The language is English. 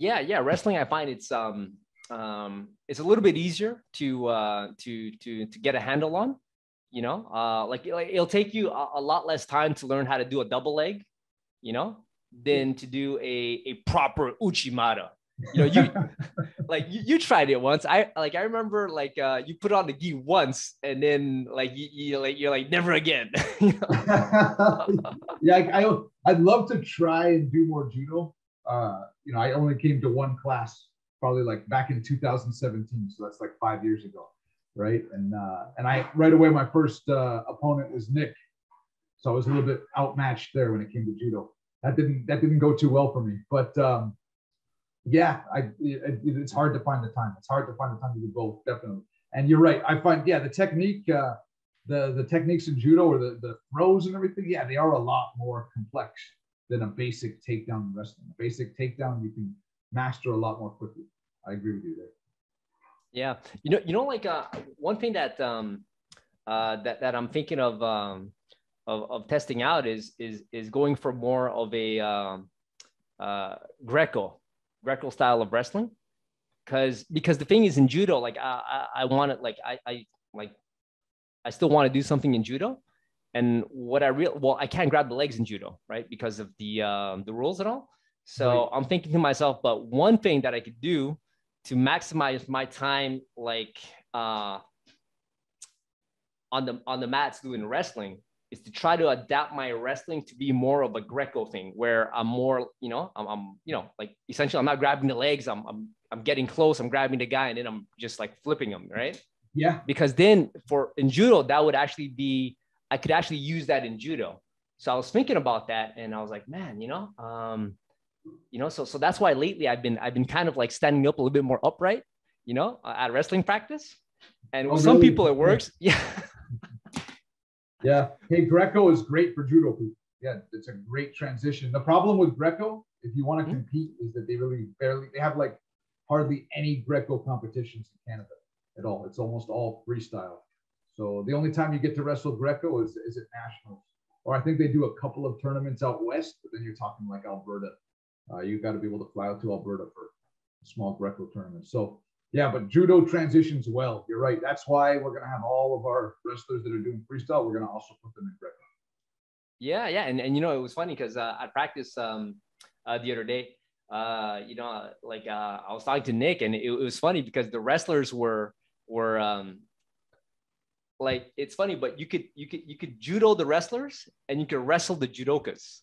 Yeah. Wrestling, I find it's a little bit easier to get a handle on, you know, like it'll take you a lot less time to learn how to do a double leg, you know, than to do a proper uchimata. You know, you tried it once. I remember you put on the gi once and then you're like never again. You know? Yeah, I'd love to try and do more judo. You know, I only came to one class probably like back in 2017, so that's like 5 years ago, right? And I right away my first opponent was Nick, so I was a little bit outmatched there when it came to judo. That didn't go too well for me, but. Yeah, it's hard to find the time. It's hard to find the time to do both, definitely. And you're right. I find, yeah, the technique, the techniques in judo or the throws and everything, yeah, they are a lot more complex than a basic takedown wrestling. A basic takedown, you can master a lot more quickly. I agree with you there. Yeah. You know, one thing that that I'm thinking of testing out is going for more of a Greco style of wrestling, because the thing is in judo, I still want to do something in judo, and I can't grab the legs in judo, right, because of the rules and all. So I'm thinking to myself, but one thing that I could do to maximize my time, on the mats doing wrestling, is to try to adapt my wrestling to be more of a Greco thing, where I'm more, you know, essentially I'm not grabbing the legs. I'm getting close. I'm grabbing the guy and then I'm just like flipping him. Right. Yeah. Because then in judo, that would actually be, I could actually use that in judo. So I was thinking about that and I was like, man, so that's why lately I've been kind of like standing up a little bit more upright, you know, at wrestling practice. And with some people it works. Yeah. Yeah. Hey, Greco is great for judo people. Yeah, it's a great transition. The problem with Greco, if you want to compete, is that they have like hardly any Greco competitions in Canada at all. It's almost all freestyle. So the only time you get to wrestle Greco is at nationals. Or I think they do a couple of tournaments out west, but then you're talking like Alberta. You've got to be able to fly out to Alberta for small Greco tournaments. So yeah, but judo transitions well. You're right. That's why we're going to have all of our wrestlers that are doing freestyle, we're going to also put them in Greco. Yeah, yeah. And you know, it was funny because I practiced the other day, I was talking to Nick and it was funny because the wrestlers were, it's funny, but you could judo the wrestlers and you could wrestle the judokas.